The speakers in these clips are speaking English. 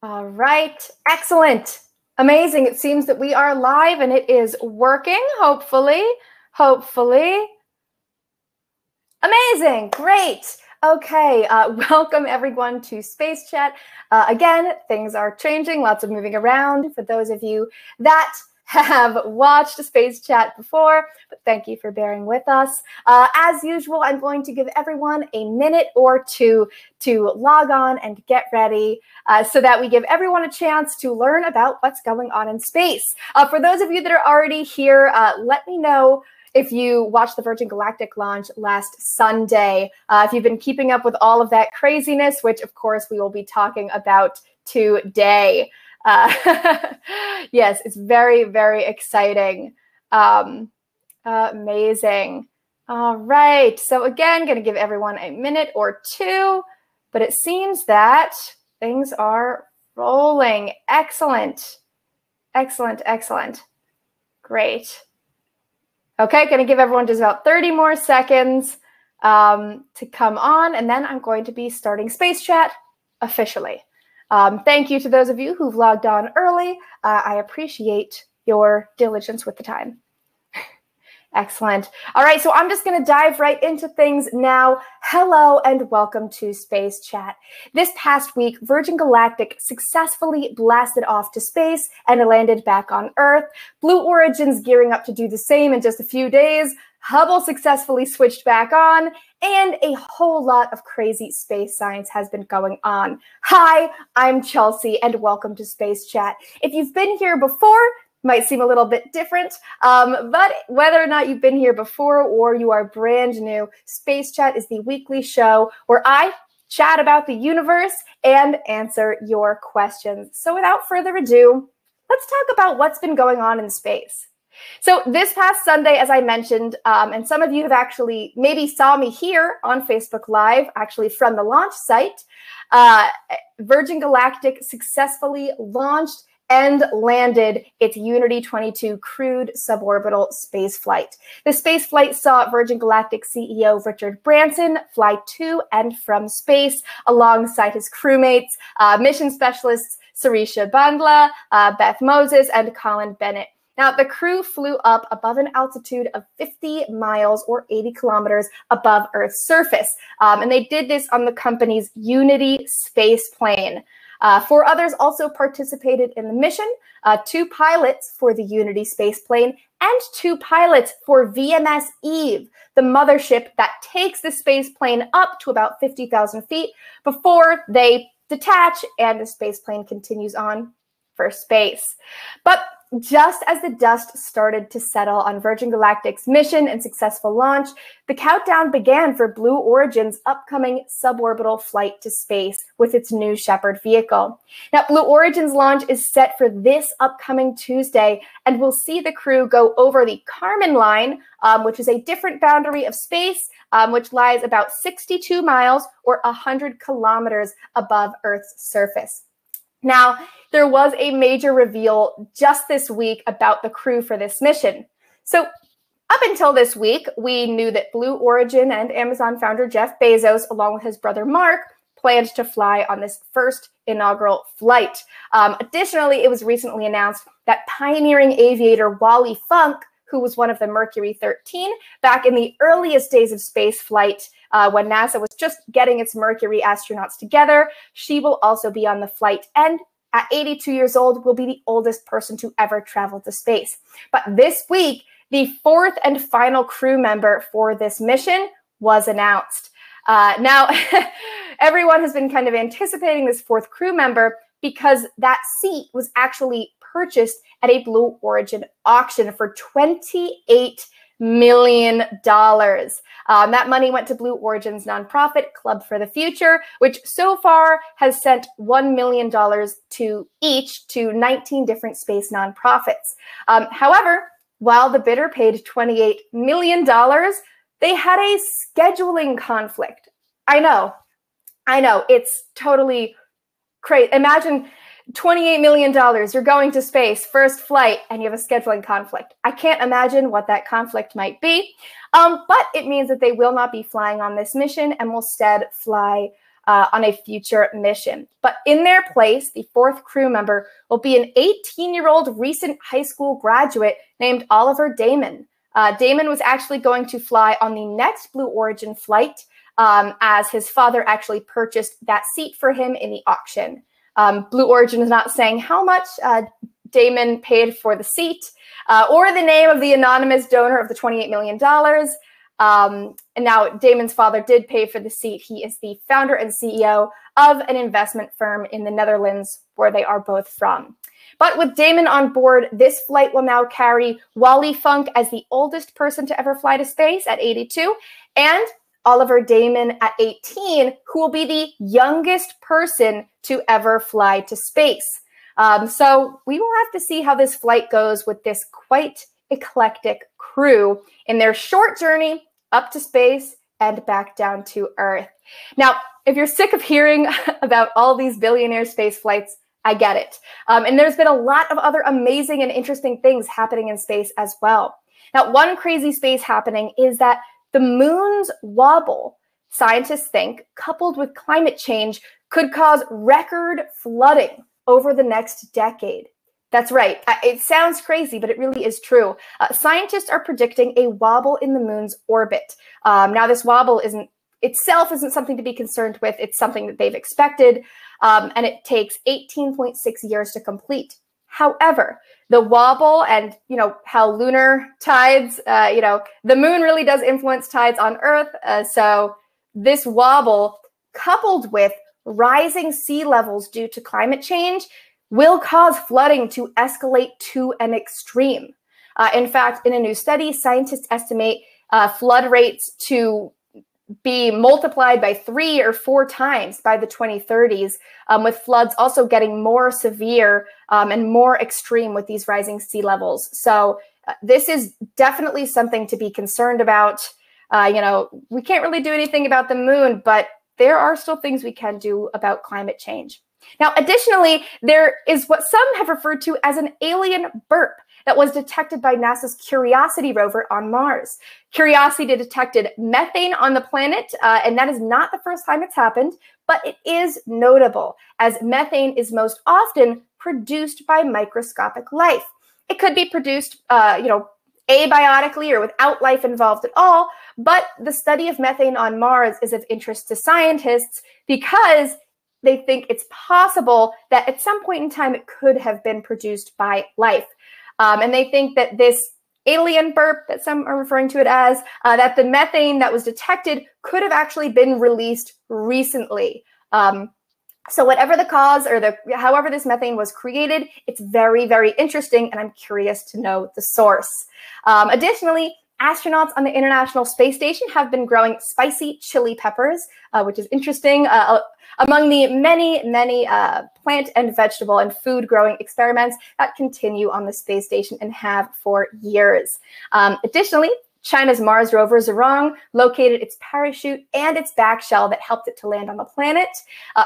All right, excellent. Amazing. It seems that we are live and it is working, hopefully. Amazing, great. Okay, welcome everyone to Space Chat. Again, things are changing, lots of moving around for those of you that have watched Space Chat before, but thank you for bearing with us. As usual, I'm going to give everyone a minute or two to log on and get ready so that we give everyone a chance to learn about what's going on in space. For those of you that are already here, let me know if you watched the Virgin Galactic launch last Sunday, if you've been keeping up with all of that craziness, which of course we will be talking about today. Yes, it's very, very exciting. Amazing. All right. So again, going to give everyone a minute or two, but it seems that things are rolling. Excellent. Excellent. Excellent. Great. Okay. Going to give everyone just about 30 more seconds to come on, and then I'm going to be starting Space Chat officially. Thank you to those of you who've logged on early. I appreciate your diligence with the time. Excellent. All right, so I'm just going to dive right into things now. Hello and welcome to Space Chat. This past week, Virgin Galactic successfully blasted off to space and landed back on Earth. Blue Origin's gearing up to do the same in just a few days. Hubble successfully switched back on, and a whole lot of crazy space science has been going on. Hi, I'm Chelsea, and welcome to Space Chat. If you've been here before, might seem a little bit different, but whether or not you've been here before or you are brand new, Space Chat is the weekly show where I chat about the universe and answer your questions. So without further ado, let's talk about what's been going on in space. So this past Sunday, as I mentioned, and some of you have actually maybe saw me here on Facebook Live, actually from the launch site, Virgin Galactic successfully launched and landed its Unity 22 crewed suborbital spaceflight. The spaceflight saw Virgin Galactic CEO Richard Branson fly to and from space alongside his crewmates, mission specialists Sarisha Bandla, Beth Moses, and Colin Bennett. Now, the crew flew up above an altitude of 50 miles or 80 kilometers above Earth's surface, and they did this on the company's Unity space plane. Four others also participated in the mission, two pilots for the Unity space plane and two pilots for VMS Eve, the mothership that takes the space plane up to about 50,000 feet before they detach and the space plane continues on for space. But just as the dust started to settle on Virgin Galactic's mission and successful launch, the countdown began for Blue Origin's upcoming suborbital flight to space with its new Shepherd vehicle. Now, Blue Origin's launch is set for this upcoming Tuesday, and we'll see the crew go over the Karman line, which is a different boundary of space, which lies about 62 miles or 100 kilometers above Earth's surface. Now, there was a major reveal just this week about the crew for this mission. So up until this week, we knew that Blue Origin and Amazon founder Jeff Bezos, along with his brother Mark, planned to fly on this first inaugural flight. Additionally, it was recently announced that pioneering aviator Wally Funk, who was one of the Mercury 13 back in the earliest days of space flight, when NASA was just getting its Mercury astronauts together, she will also be on the flight and at 82 years old will be the oldest person to ever travel to space. But this week, the fourth and final crew member for this mission was announced. Now, everyone has been kind of anticipating this fourth crew member because that seat was actually purchased at a Blue Origin auction for $28 million. That money went to Blue Origin's nonprofit Club for the Future, which so far has sent $1 million to each to 19 different space nonprofits. However, while the bidder paid $28 million, they had a scheduling conflict. I know, it's totally crazy. Imagine $28 million, you're going to space, first flight, and you have a scheduling conflict. I can't imagine what that conflict might be, but it means that they will not be flying on this mission and will instead fly on a future mission. But in their place, the fourth crew member will be an 18-year-old recent high school graduate named Oliver Damon. Damon was actually going to fly on the next Blue Origin flight, as his father actually purchased that seat for him in the auction. Blue Origin is not saying how much Damon paid for the seat or the name of the anonymous donor of the $28 million. And now Damon's father did pay for the seat. He is the founder and CEO of an investment firm in the Netherlands, where they are both from. But with Damon on board, this flight will now carry Wally Funk as the oldest person to ever fly to space at 82, and Oliver Damon at 18, who will be the youngest person to ever fly to space. So we will have to see how this flight goes with this quite eclectic crew in their short journey up to space and back down to Earth. Now, if you're sick of hearing about all these billionaire space flights, I get it. And there's been a lot of other amazing and interesting things happening in space as well. Now, one crazy space happening is that the moon's wobble, scientists think, coupled with climate change, could cause record flooding over the next decade. That's right. It sounds crazy, but it really is true. Scientists are predicting a wobble in the moon's orbit. Now, this wobble itself isn't something to be concerned with. It's something that they've expected, and it takes 18.6 years to complete. However, the wobble and, how lunar tides, the moon really does influence tides on Earth. So this wobble, coupled with rising sea levels due to climate change, will cause flooding to escalate to an extreme. In fact, in a new study, scientists estimate flood rates to be multiplied by 3 or 4 times by the 2030s, with floods also getting more severe and more extreme with these rising sea levels. So this is definitely something to be concerned about. We can't really do anything about the moon, but there are still things we can do about climate change. Now, additionally, there is what some have referred to as an alien burp that was detected by NASA's Curiosity rover on Mars. Curiosity detected methane on the planet, and that is not the first time it's happened, but it is notable, as methane is most often produced by microscopic life. It could be produced, abiotically or without life involved at all, but the study of methane on Mars is of interest to scientists because they think it's possible that at some point in time it could have been produced by life. And they think that this alien burp that some are referring to it as, that the methane that was detected could have actually been released recently. So whatever the cause or however this methane was created, it's very, very interesting, and I'm curious to know the source. Additionally, astronauts on the International Space Station have been growing spicy chili peppers, which is interesting, among the many, many plant and vegetable and food growing experiments that continue on the space station and have for years. Additionally, China's Mars rover Zhurong located its parachute and its back shell that helped it to land on the planet.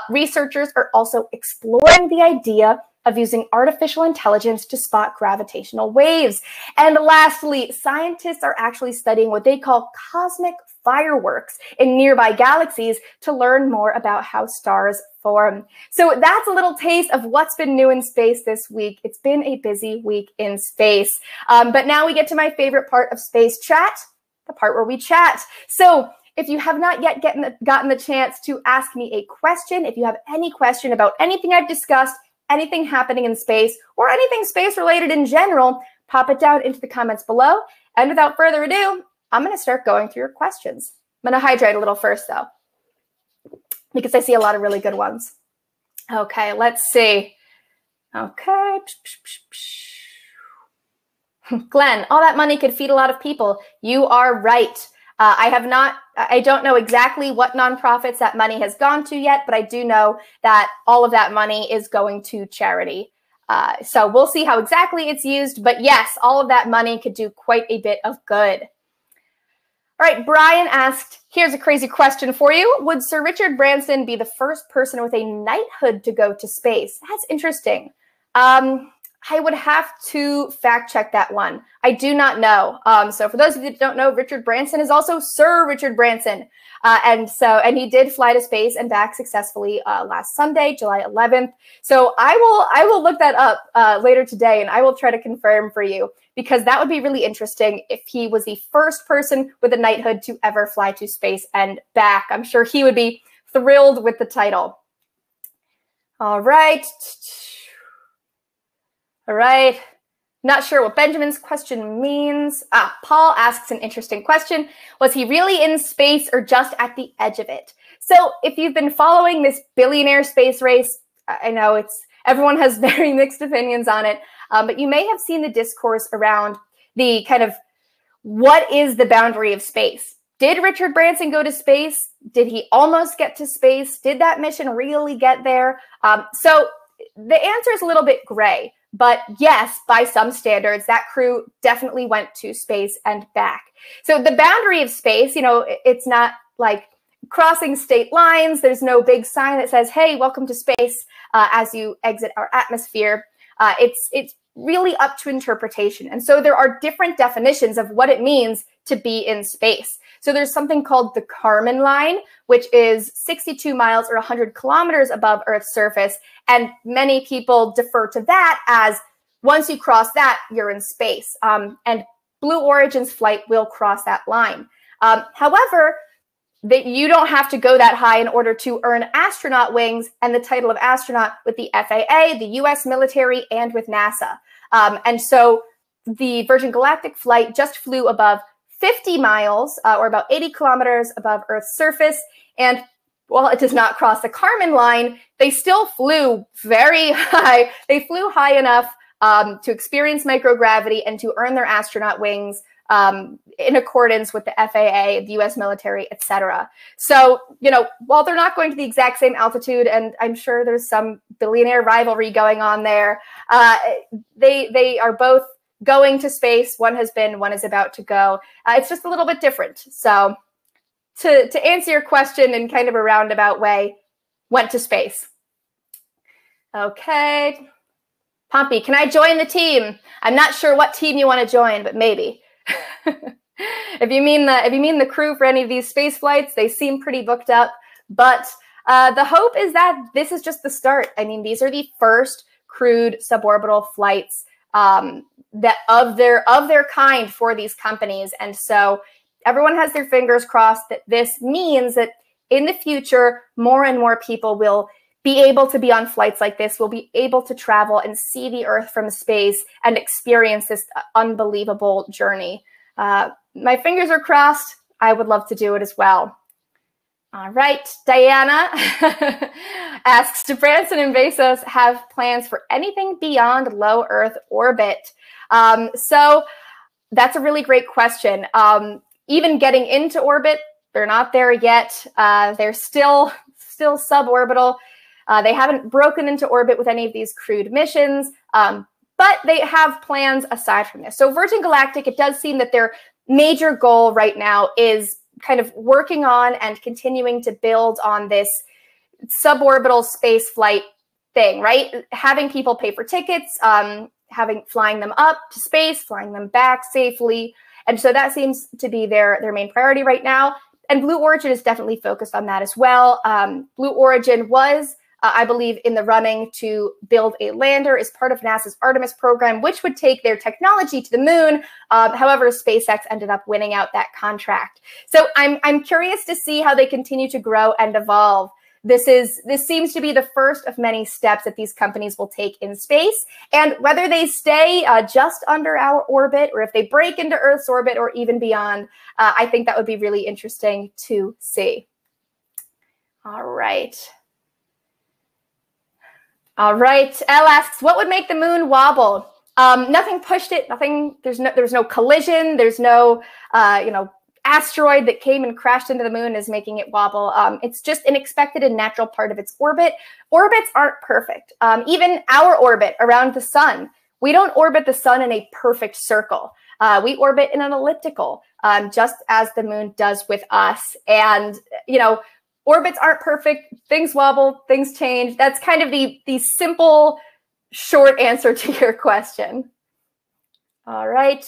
Researchers are also exploring the idea of using artificial intelligence to spot gravitational waves. And lastly, scientists are actually studying what they call cosmic fireworks in nearby galaxies to learn more about how stars form. So that's a little taste of what's been new in space this week. It's been a busy week in space. But now we get to my favorite part of Space Chat, the part where we chat. So if you have not yet gotten the chance to ask me a question, if you have any question about anything I've discussed, anything happening in space, or anything space related in general, pop it down into the comments below. And without further ado, I'm going to start going through your questions. I'm going to hydrate a little first, though, because I see a lot of really good ones. Okay, let's see. Okay. Glenn, all that money could feed a lot of people. You are right. I don't know exactly what nonprofits that money has gone to yet, but I do know that all of that money is going to charity. So we'll see how exactly it's used. But yes, all of that money could do quite a bit of good. All right, Brian asked, here's a crazy question for you. Would Sir Richard Branson be the first person with a knighthood to go to space? That's interesting. I would have to fact check that one. I do not know. So for those of you that don't know, Richard Branson is also Sir Richard Branson. And he did fly to space and back successfully last Sunday, July 11th. So I will look that up later today, and I will try to confirm for you, because that would be really interesting if he was the first person with a knighthood to ever fly to space and back. I'm sure he would be thrilled with the title. All right. All right. Not sure what Benjamin's question means. Ah, Paul asks an interesting question. Was he really in space or just at the edge of it? So if you've been following this billionaire space race, I know everyone has very mixed opinions on it, but you may have seen the discourse around the kind of, what is the boundary of space? Did Richard Branson go to space? Did he almost get to space? Did that mission really get there? So the answer is a little bit gray. But yes, by some standards, that crew definitely went to space and back. So the boundary of space, you know, it's not like crossing state lines. There's no big sign that says, hey, welcome to space as you exit our atmosphere. It's really up to interpretation. And so there are different definitions of what it means to be in space. So there's something called the Karman line, which is 62 miles or 100 kilometers above Earth's surface. And many people defer to that as, once you cross that, you're in space. And Blue Origin's flight will cross that line. However, that you don't have to go that high in order to earn astronaut wings and the title of astronaut with the FAA, the US military, and with NASA. And so the Virgin Galactic flight just flew above 50 miles or about 80 kilometers above Earth's surface. And while it does not cross the Karman line, they still flew very high. They flew high enough to experience microgravity and to earn their astronaut wings in accordance with the FAA, the US military, etc. So, you know, while they're not going to the exact same altitude, and I'm sure there's some billionaire rivalry going on there, they are both going to space. One has been, one is about to go. It's just a little bit different. So to answer your question in kind of a roundabout way, went to space. Okay. Pompey, can I join the team? I'm not sure what team you want to join, but maybe. If you mean the crew for any of these space flights, they seem pretty booked up. But the hope is that this is just the start. I mean, these are the first crewed suborbital flights that of their kind for these companies, and so everyone has their fingers crossed that this means that in the future, more and more people will be able to be on flights like this, will be able to travel and see the Earth from space and experience this unbelievable journey. My fingers are crossed. I would love to do it as well. All right, Diana asks, do Branson and Bezos have plans for anything beyond low Earth orbit? So that's a really great question. Even getting into orbit, they're not there yet. They're still suborbital. They haven't broken into orbit with any of these crewed missions, but they have plans aside from this. So Virgin Galactic, it does seem that their major goal right now is kind of working on and continuing to build on this suborbital space flight thing, right? Having people pay for tickets, flying them up to space, flying them back safely. And so that seems to be their main priority right now. And Blue Origin is definitely focused on that as well. Blue Origin was, I believe, in the running to build a lander as part of NASA's Artemis program, which would take their technology to the moon. However, SpaceX ended up winning out that contract. So I'm curious to see how they continue to grow and evolve. This seems to be the first of many steps that these companies will take in space. And whether they stay just under our orbit or if they break into Earth's orbit or even beyond, I think that would be really interesting to see. All right. All right, Elle asks, what would make the moon wobble? Nothing pushed it, nothing, there's no collision, there's no, asteroid that came and crashed into the moon is making it wobble. It's just an expected and natural part of its orbit. Orbits aren't perfect. Even our orbit around the sun, we don't orbit the sun in a perfect circle. We orbit in an elliptical, just as the moon does with us. And, you know, orbits aren't perfect, things wobble, things change. That's kind of the simple short answer to your question. All right.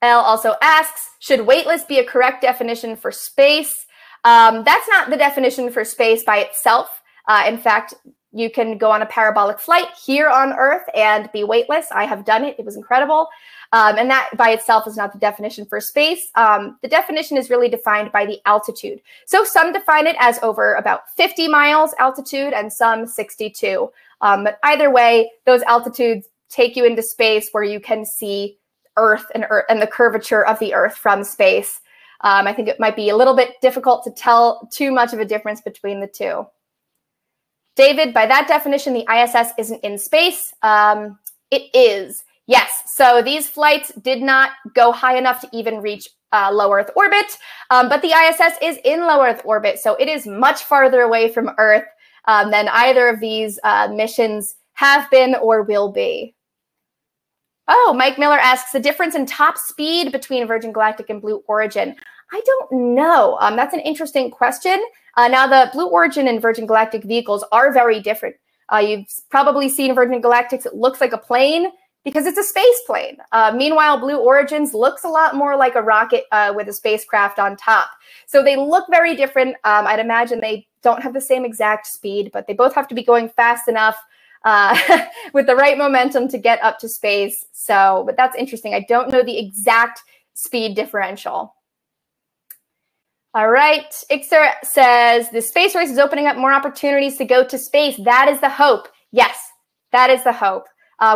Elle also asks, should weightless be a correct definition for space? That's not the definition for space by itself. In fact, you can go on a parabolic flight here on Earth and be weightless. I have done it. It was incredible. And that by itself is not the definition for space. The definition is really defined by the altitude. So some define it as over about 50 miles altitude and some 62. But either way, those altitudes take you into space where you can see Earth and the curvature of the Earth from space. I think it might be a little bit difficult to tell too much of a difference between the two. David, by that definition, the ISS isn't in space. It is, yes. So these flights did not go high enough to even reach low Earth orbit, but the ISS is in low Earth orbit, so it is much farther away from Earth than either of these missions have been or will be. Oh, Mike Miller asks, the difference in top speed between Virgin Galactic and Blue Origin. I don't know. That's an interesting question. Now, the Blue Origin and Virgin Galactic vehicles are very different. You've probably seen Virgin Galactic's, it looks like a plane because it's a space plane. Meanwhile, Blue Origin's looks a lot more like a rocket with a spacecraft on top. So they look very different. I'd imagine they don't have the same exact speed, but they both have to be going fast enough with the right momentum to get up to space. So, but that's interesting. I don't know the exact speed differential. All right, Ixer says, the space race is opening up more opportunities to go to space. That is the hope. Yes, that is the hope.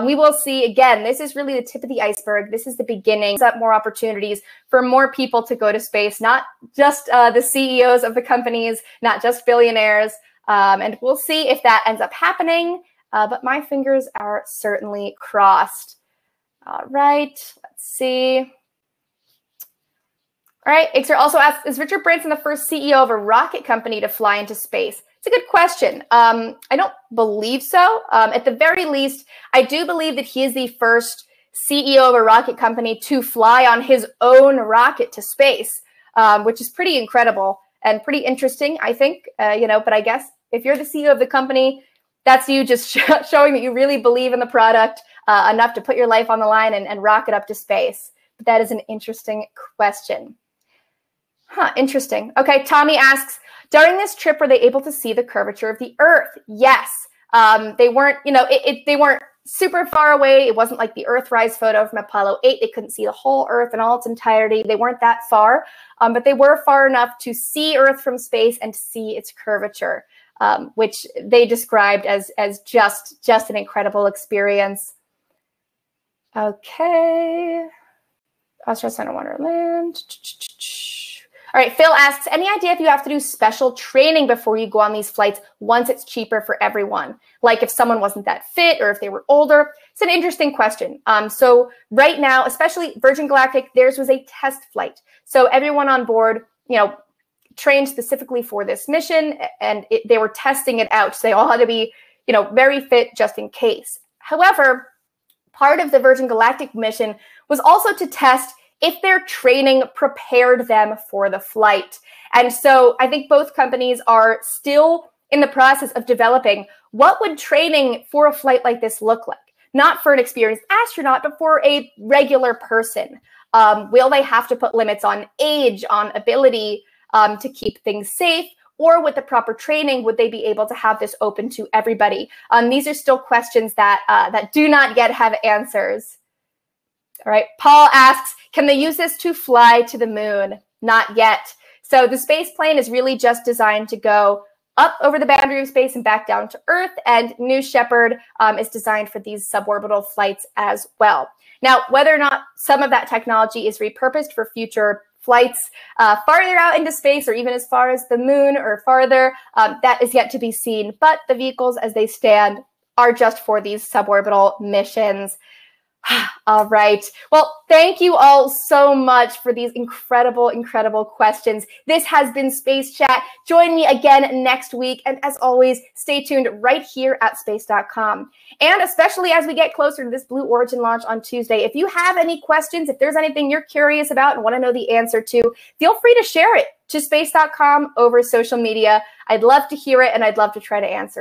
We will see. Again, this is really the tip of the iceberg. This is the beginning. It's up more opportunities for more people to go to space, not just the CEOs of the companies, not just billionaires. And we'll see if that ends up happening. But my fingers are certainly crossed. All right, let's see. All right, Ixer also asks, is Richard Branson the first CEO of a rocket company to fly into space? It's a good question. I don't believe so. At the very least, I do believe that he is the first CEO of a rocket company to fly on his own rocket to space, which is pretty incredible and pretty interesting, I think. You know, but I guess if you're the CEO of the company, that's you just showing that you really believe in the product enough to put your life on the line and rocket up to space. But that is an interesting question. Huh, interesting. Okay, Tommy asks, during this trip, were they able to see the curvature of the Earth? Yes. They weren't, you know, they weren't super far away. It wasn't like the Earthrise photo from Apollo 8. They couldn't see the whole Earth in all its entirety. They weren't that far, but they were far enough to see Earth from space and to see its curvature. Which they described as just an incredible experience. Okay. Austria Center Wonderland. All right, Phil asks, any idea if you have to do special training before you go on these flights once it's cheaper for everyone? Like if someone wasn't that fit or if they were older? It's an interesting question. So right now, especially Virgin Galactic, theirs was a test flight. So everyone on board, you know, trained specifically for this mission, and they were testing it out. So they all had to be, you know, very fit just in case. However, part of the Virgin Galactic mission was also to test if their training prepared them for the flight. And so I think both companies are still in the process of developing what would training for a flight like this look like? Not for an experienced astronaut, but for a regular person. Will they have to put limits on age, on ability, to keep things safe, or with the proper training, would they be able to have this open to everybody? These are still questions that that do not yet have answers. All right, Paul asks, can they use this to fly to the moon? Not yet. So the space plane is really just designed to go up over the boundary of space and back down to Earth, and New Shepherd is designed for these suborbital flights as well. Now, whether or not some of that technology is repurposed for future flights farther out into space or even as far as the moon or farther, that is yet to be seen. But the vehicles as they stand are just for these suborbital missions. All right. Well, thank you all so much for these incredible, incredible questions. This has been Space Chat. Join me again next week. And as always, stay tuned right here at space.com. And especially as we get closer to this Blue Origin launch on Tuesday, if you have any questions, if there's anything you're curious about and want to know the answer to, feel free to share it to space.com over social media. I'd love to hear it and I'd love to try to answer it.